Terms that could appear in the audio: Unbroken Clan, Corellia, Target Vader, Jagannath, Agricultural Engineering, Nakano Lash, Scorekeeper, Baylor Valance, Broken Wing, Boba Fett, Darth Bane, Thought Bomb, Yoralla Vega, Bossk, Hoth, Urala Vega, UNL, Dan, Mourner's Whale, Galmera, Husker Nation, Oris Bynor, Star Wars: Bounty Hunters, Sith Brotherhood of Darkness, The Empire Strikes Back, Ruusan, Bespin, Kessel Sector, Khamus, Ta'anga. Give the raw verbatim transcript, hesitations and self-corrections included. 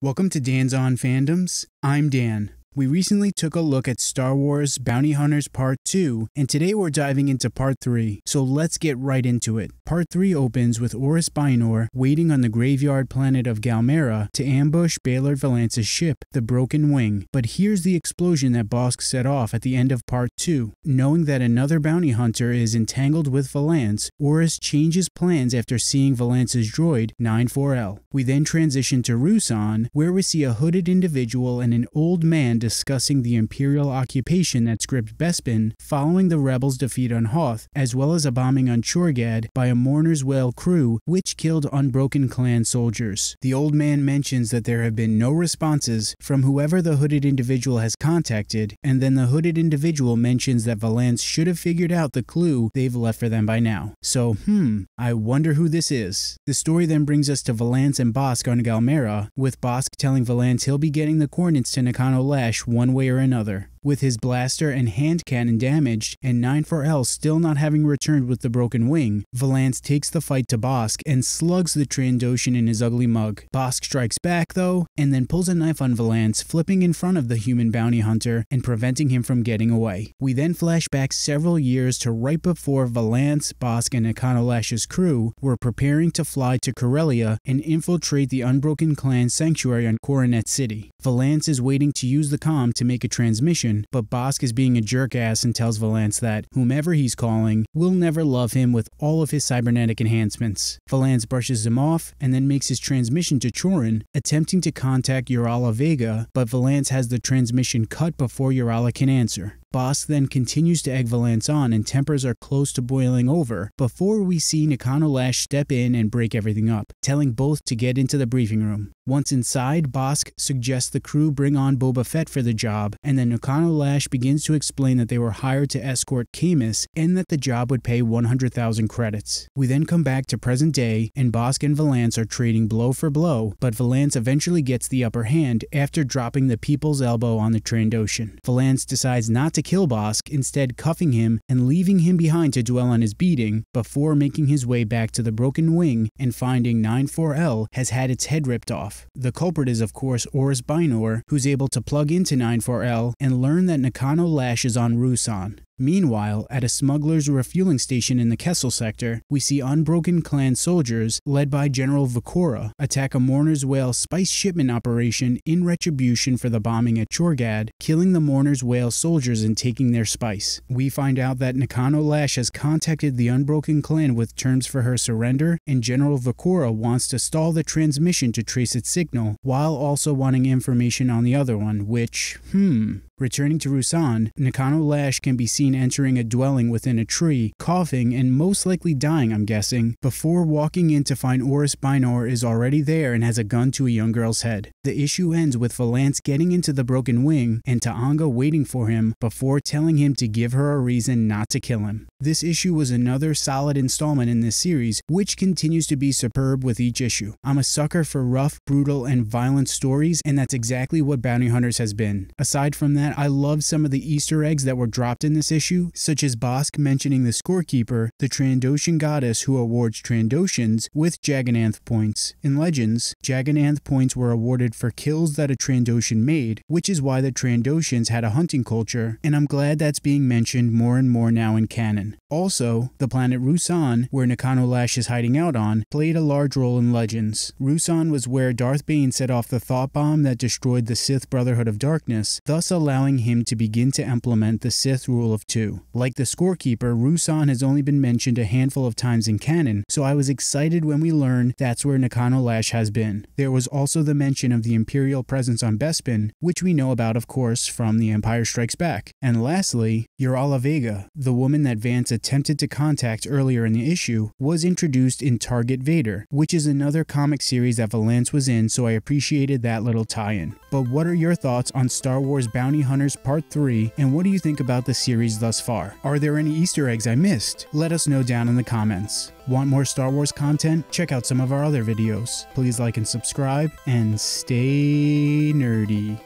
Welcome to Dan's On Fandoms. I'm Dan. We recently took a look at Star Wars Bounty Hunters Part two, and today we're diving into Part three, so let's get right into it. Part three opens with Oris Bynor waiting on the graveyard planet of Galmera to ambush Baylor Valance's ship, the Broken Wing, but here's the explosion that Bossk set off at the end of Part two. Knowing that another bounty hunter is entangled with Valance, Oris changes plans after seeing Valance's droid, nine four L. We then transition to Ruusan, where we see a hooded individual and an old man discussing the Imperial occupation that gripped Bespin following the rebels' defeat on Hoth, as well as a bombing on Chorgad by a Mourner's Whale crew which killed Unbroken Clan soldiers. The old man mentions that there have been no responses from whoever the hooded individual has contacted, and then the hooded individual mentions that Valance should have figured out the clue they've left for them by now. So, hmm, I wonder who this is. The story then brings us to Valance and Bossk on Galmera, with Bossk telling Valance he'll be getting the coordinates to Nakano Lash one way or another. With his blaster and hand cannon damaged, and nine four L still not having returned with the Broken Wing, Valance takes the fight to Bossk and slugs the Trandoshan in his ugly mug. Bossk strikes back, though, and then pulls a knife on Valance, flipping in front of the human bounty hunter and preventing him from getting away. We then flash back several years to right before Valance, Bossk, and Nakano Lash's crew were preparing to fly to Corellia and infiltrate the Unbroken Clan sanctuary on Coronet City. Valance is waiting to use the comm to make a transmission, but Bossk is being a jerk-ass and tells Valance that whomever he's calling will never love him with all of his cybernetic enhancements. Valance brushes him off and then makes his transmission to Chorin, attempting to contact Yoralla Vega, but Valance has the transmission cut before Yoralla can answer. Bossk then continues to egg Valance on, and tempers are close to boiling over before we see Nakano Lash step in and break everything up, telling both to get into the briefing room. Once inside, Bossk suggests the crew bring on Boba Fett for the job, and then Nakano Lash begins to explain that they were hired to escort Khamus and that the job would pay one hundred thousand credits. We then come back to present day, and Bossk and Valance are trading blow for blow, but Valance eventually gets the upper hand after dropping the People's Elbow on the Trandoshan. Valance decides not to to kill Bossk, instead cuffing him and leaving him behind to dwell on his beating before making his way back to the Broken Wing and finding nine four L has had its head ripped off. The culprit is of course Oris Bynor, who's able to plug into nine four L and learn that Nakano Lash is on Ruusan. Meanwhile, at a smuggler's refueling station in the Kessel Sector, we see Unbroken Clan soldiers, led by General Vekora, attack a Mourner's Whale spice shipment operation in retribution for the bombing at Chorgad, killing the Mourner's Whale soldiers and taking their spice. We find out that Nakano Lash has contacted the Unbroken Clan with terms for her surrender, and General Vekora wants to stall the transmission to trace its signal, while also wanting information on the other one, which, hmm... Returning to Ruusan, Nakano Lash can be seen entering a dwelling within a tree, coughing and most likely dying, I'm guessing, before walking in to find Oris Bynor is already there and has a gun to a young girl's head. The issue ends with Valance getting into the Broken Wing and Ta'anga waiting for him before telling him to give her a reason not to kill him. This issue was another solid installment in this series, which continues to be superb with each issue. I'm a sucker for rough, brutal, and violent stories, and that's exactly what Bounty Hunters has been. Aside from that, I love some of the Easter eggs that were dropped in this issue, such as Bossk mentioning the Scorekeeper, the Trandoshan goddess who awards Trandoshans with Jagannath points. In Legends, Jagannath points were awarded for kills that a Trandoshan made, which is why the Trandoshans had a hunting culture, and I'm glad that's being mentioned more and more now in canon. Also, the planet Ruusan, where Nakano Lash is hiding out on, played a large role in Legends. Ruusan was where Darth Bane set off the Thought Bomb that destroyed the Sith Brotherhood of Darkness, thus allowing allowing him to begin to implement the Sith Rule of Two. Like the Scorekeeper, Ruusan has only been mentioned a handful of times in canon, so I was excited when we learned that's where Nakano Lash has been. There was also the mention of the Imperial presence on Bespin, which we know about of course from The Empire Strikes Back. And lastly, Urala Vega, the woman that Vance attempted to contact earlier in the issue, was introduced in Target Vader, which is another comic series that Valance was in, so I appreciated that little tie-in. But what are your thoughts on Star Wars Bounty Hunters Part three, and what do you think about the series thus far? Are there any Easter eggs I missed? Let us know down in the comments. Want more Star Wars content? Check out some of our other videos. Please like and subscribe, and stay nerdy.